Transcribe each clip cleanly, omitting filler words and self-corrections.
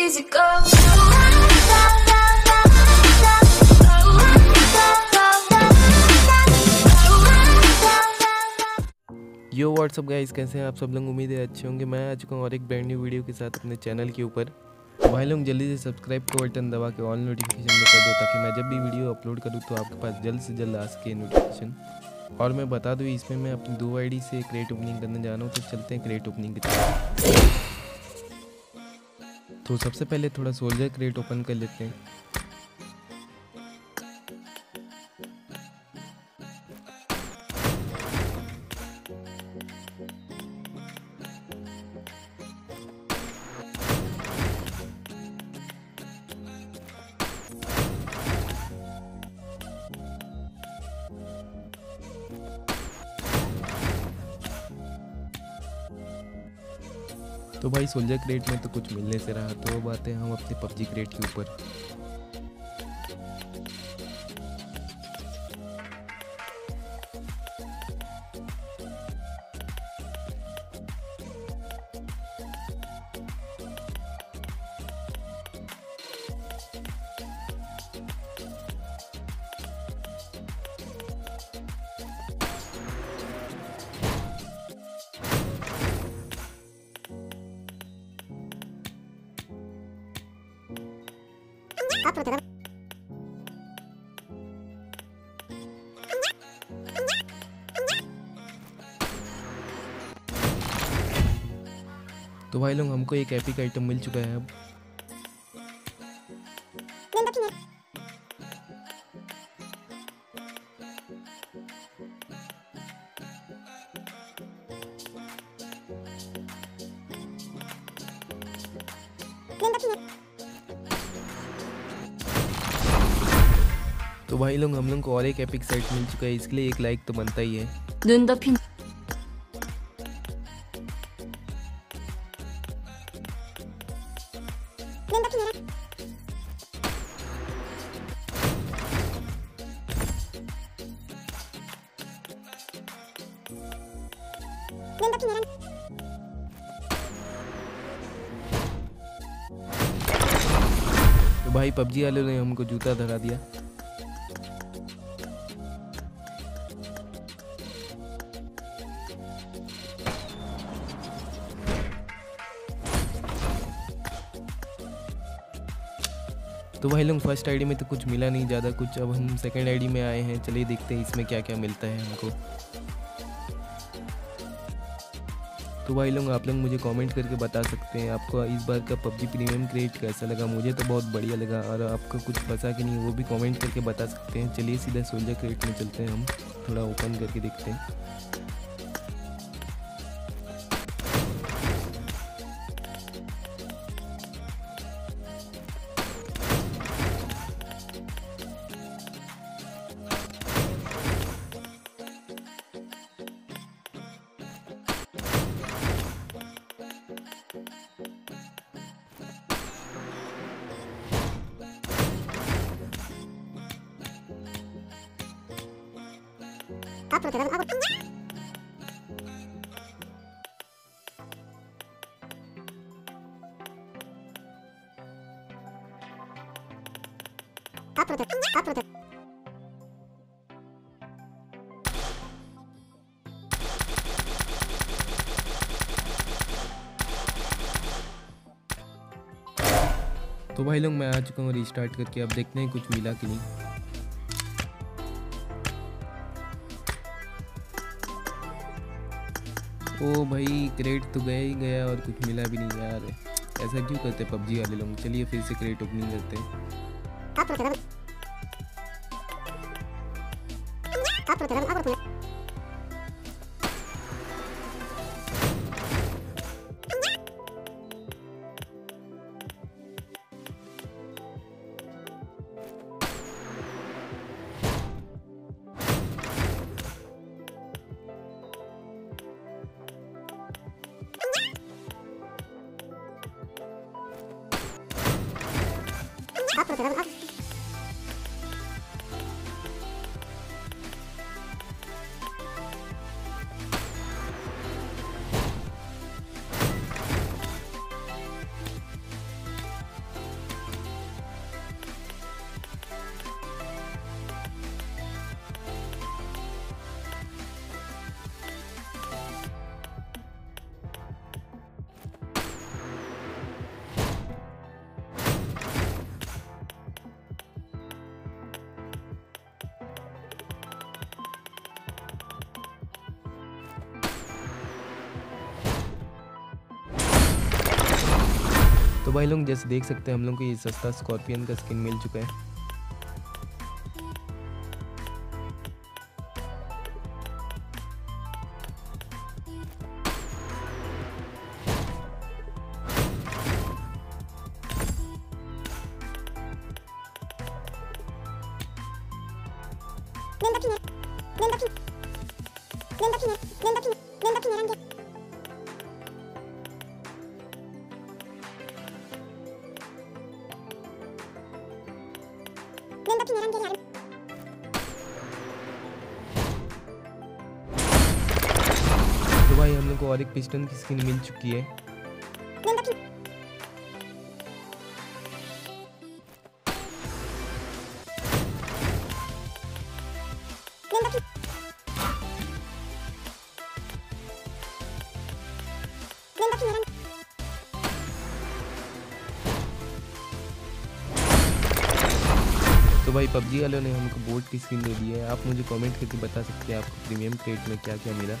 easy go. Yo what's up guys, कैसे हैं आप सब लोग। उम्मीद है अच्छे होंगे। मैं आ चुका हूँ और एक ब्रांड न्यू वीडियो के साथ अपने चैनल के ऊपर। भाई लोग जल्दी से सब्सक्राइब का बटन दबा के ऑल नोटिफिकेशन में कर दो, ताकि मैं जब भी वीडियो अपलोड करूँ तो आपके पास जल्द से जल्द आ सके नोटिफिकेशन। और मैं बता दूँ, इसमें मैं अपनी 2 आईडी से क्रेट ओपनिंग करने जा रहा हूँ, तो चलते हैं क्रेट ओपनिंग के तरफ। तो सबसे पहले थोड़ा सोल्जर क्रेट ओपन कर लेते हैं। तो भाई सोल्जर क्रेट में तो कुछ मिलने से रहा, तो बात है हम अपने पबजी क्रेट के ऊपर। तो भाई लोग हमको एक एपिक आइटम मिल चुका है। अब तो भाई लोग हम लोग को और एक एपिक साइट मिल चुका है, इसके लिए एक लाइक तो बनता ही है। तो भाई पबजी वाले ने हमको जूता धरा दिया। तो भाई लोग फर्स्ट आईडी में तो कुछ मिला नहीं ज़्यादा कुछ। अब हम सेकंड आईडी में आए हैं, चलिए देखते हैं इसमें क्या क्या मिलता है हमको। तो भाई लोग आप लोग मुझे कमेंट करके बता सकते हैं आपको इस बार का पबजी प्रीमियम क्रेट कैसा लगा। मुझे तो बहुत बढ़िया लगा, और आपको कुछ फंसा कि नहीं वो भी कमेंट करके बता सकते हैं। चलिए सीधा सोल्जर क्रेट में चलते हैं, हम थोड़ा ओपन करके देखते हैं। तो भाई लोग मैं आ चुका हूँ रिस्टार्ट करके, अब देखते हैं कुछ मिला कि नहीं। ओ भाई क्रेट तो गया ही गया और कुछ मिला भी नहीं यार, ऐसा क्यों करते पबजी वाले लोग। चलिए फिर से क्रेट ओपनिंग करते तो भाई लोग जैसे देख सकते हैं हम लोग को ये सस्ता स्कॉर्पियन का स्किन मिल चुका है। तो भाई हम लोग को और एक पिस्टन की स्किन मिल चुकी है। तो भाई PUBG वालों ने हमको बोट की स्किन दे दी है। आप मुझे कमेंट करके बता सकते हैं आपको प्रीमियम क्रेट में क्या क्या मिला।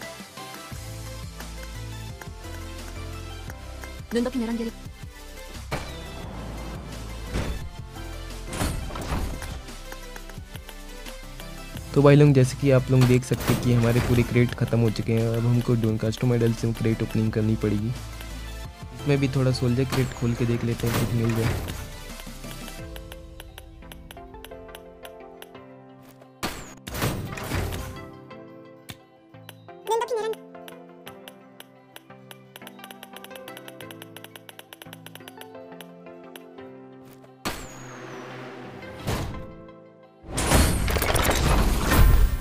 तो भाई लोग जैसे कि आप लोग देख सकते हैं कि हमारे पूरे क्रेट खत्म हो चुके हैं। अब हमको डोन कस्टम आइडल से क्रेट ओपनिंग करनी पड़ेगी। इसमें भी थोड़ा सोल्जर क्रेट खोल के देख लेते हैं कुछ मिल जाए।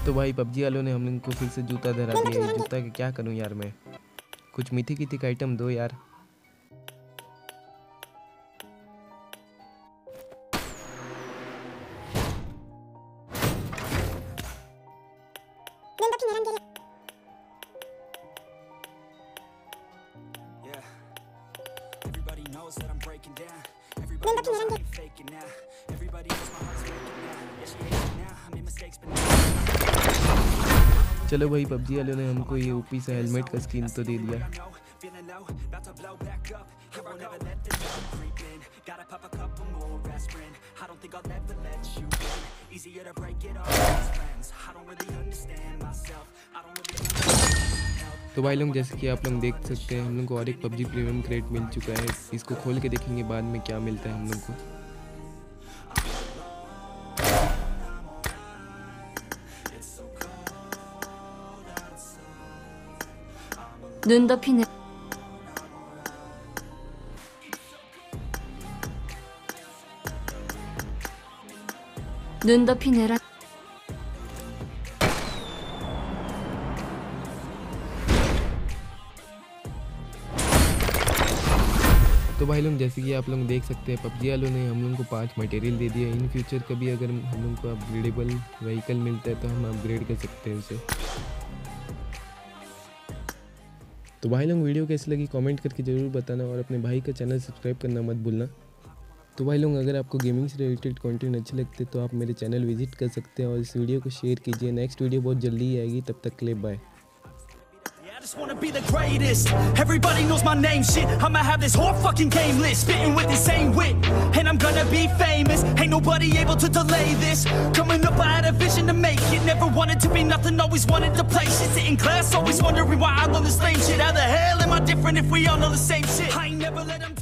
तो भाई PUBG वालों ने हम लोग को फिर से जूता धरा दिया। जूता के क्या करूं यार मैं, कुछ मिथिक आइटम दो यार। चलो भाई PUBG वालों ने हमको ये ओपी से हेलमेट का स्किन तो दे दिया। तो भाई लोग जैसे कि आप लोग देख सकते हैं हम लोग को और एक PUBG प्रीमियम क्रेट मिल चुका है। इसको खोल के देखेंगे बाद में क्या मिलता है हम लोग को। 눈 덮이는 눈 덮이느라 तो भाई लोग जैसे कि आप लोग देख सकते हैं PUBG वालों ने हम लोग को 5 मटेरियल दे दिया। इन फ्यूचर कभी अगर हम लोग को अपग्रेडेबल व्हीकल मिलता है तो हम अपग्रेड कर सकते हैं उसे। तो भाई लोग वीडियो कैसी लगी कमेंट करके ज़रूर बताना और अपने भाई का चैनल सब्सक्राइब करना मत भूलना। तो भाई लोग अगर आपको गेमिंग से रिलेटेड कंटेंट अच्छे लगते तो आप मेरे चैनल विजिट कर सकते हैं और इस वीडियो को शेयर कीजिए। नेक्स्ट वीडियो बहुत जल्दी ही आएगी, तब तक के लिए bye. I just wanna be the greatest, everybody knows my name shit, I'ma have this whole fucking game list, spitting with the same wit, and I'm gonna be famous, ain't nobody able to delay this, coming up I had a vision to make it, never wanted to be nothing, always wanted to play shit, sitting in class, always wondering why I love this lame shit, how the hell am I different if we all know the same shit, I ain't never let them